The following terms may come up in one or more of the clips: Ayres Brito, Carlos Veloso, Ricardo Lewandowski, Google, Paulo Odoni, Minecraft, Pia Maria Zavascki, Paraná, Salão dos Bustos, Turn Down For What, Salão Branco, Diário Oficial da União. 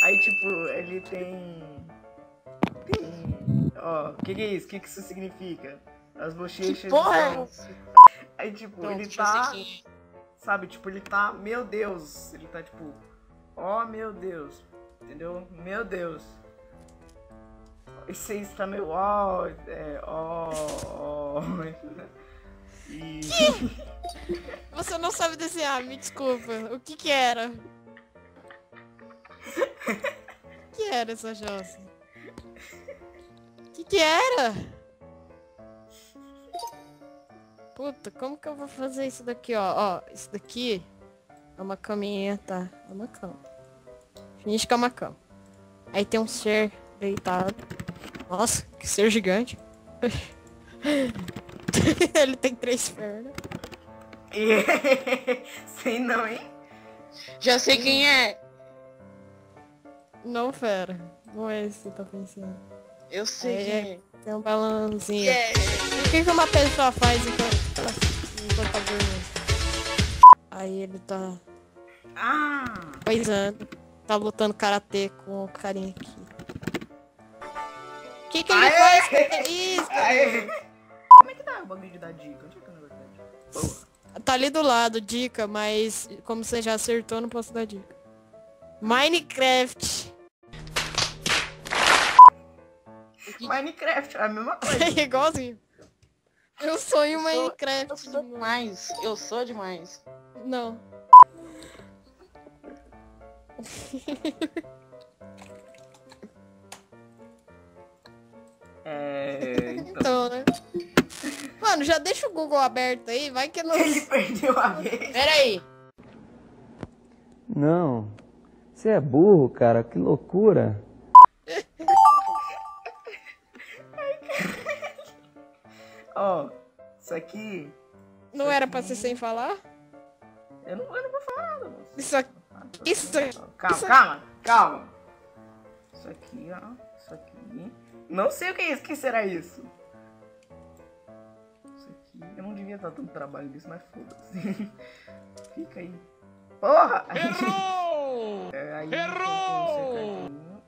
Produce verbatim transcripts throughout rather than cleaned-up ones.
Aí, tipo, ele tem... tem... Ó, o que que é isso? O que que isso significa? As bochechas... Que porra! São... Aí, tipo, não, ele tá... Que... Sabe, tipo, ele tá... Meu Deus! Ele tá, tipo... Ó, oh, meu Deus! Entendeu? Meu Deus! Esse aí está meio... Ó, é... Ó, ó... E... Você não sabe desenhar, me desculpa. O que que era? O que era essa jossa? O que que era? Puta, como que eu vou fazer isso daqui, ó? Ó, isso daqui é uma caminha, tá? É uma cama. Finge que é uma cama. Aí tem um ser deitado. Nossa, que ser gigante. Ele tem três pernas. Sei não, hein? Já sei quem é. Não, fera. Não é esse que tá pensando. Eu sei. É, é, tem um balãozinho. Yeah. O que que uma pessoa faz enquanto tá, enquanto tá dormindo? Aí ele tá... Ah! Coisando. Tá lutando karatê com o carinha aqui. O que que ele Aê! faz? Que que é isso? Aê! Como é que dá o bagulho de dar dica? Onde é que eu não vou dar dica? Boa. Tá ali do lado, dica, mas como você já acertou, não posso dar dica. Minecraft. Minecraft, é a mesma coisa. É igualzinho. Eu sonho eu Minecraft. Sou, eu sou demais. Eu sou demais. Não. É, então... então, né? Mano, já deixa o Google aberto aí, vai que não... Ele perdeu a vez. Pera aí. Não. Você é burro, cara, que loucura! Ó, oh, isso aqui. Não isso era aqui... pra ser sem falar? Eu não, eu não vou falar nada, moço. Isso aqui. Isso aqui. Calma, isso... calma, calma. Isso aqui, ó. Isso aqui. Não sei o que é isso. O que será isso? Isso aqui. Eu não devia dar tanto trabalho nisso, mas foda-se. Fica aí. Porra! Errou! É, aí, Errou! Um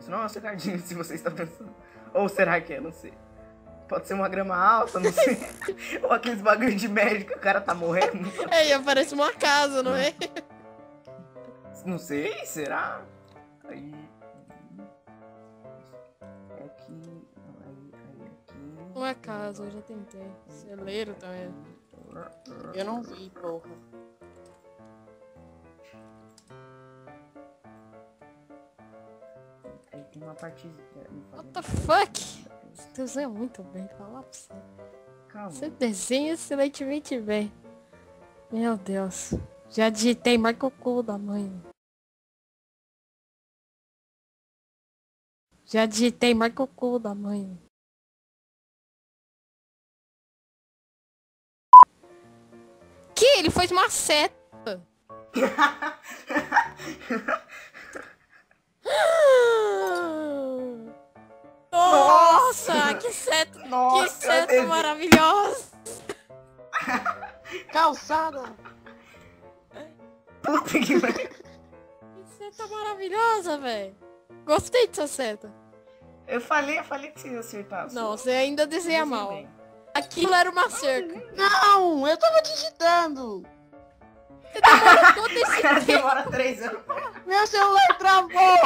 isso não é um cercadinho, se você está pensando. Ou será que é? Não sei. Pode ser uma grama alta, não sei. Ou aqueles bagulho de médico, o cara tá morrendo. É, e aparece uma casa, não é? Não sei, será? Aí... É aqui... Aí, aí, aqui... Uma casa, eu já tentei. Celeiro também. Eu não vi, porra. Tem uma partida. What the fuck? Você desenha muito bem, falar pra você. Calma. Você desenha excelentemente bem. Meu Deus. Já digitei, marca o cu da mãe. Já digitei, marca o cu da mãe. Que? Ele fez uma seta. Nossa, Nossa, que seta, Nossa, que seta maravilhosa! Calçada! Puta que pariu! Que seta maravilhosa, velho! Gostei dessa seta! Eu falei, eu falei que você ia acertar. Não, você ainda desenha mal. Bem. Aquilo era uma cerca. Não, eu tava digitando! Você demora todo esse tempo! Demora três anos! Meu celular travou!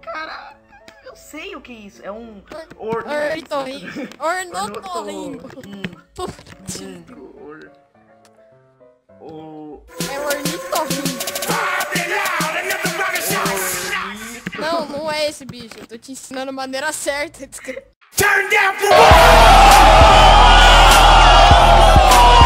Caralho! Eu sei o que é isso, é um Or... ornitorrinco. Ornotorrinco. Ornitorrinco. Or... É ornitorrinco. Não, não é esse bicho, eu tô te ensinando a maneira certa de escrever. Turn down for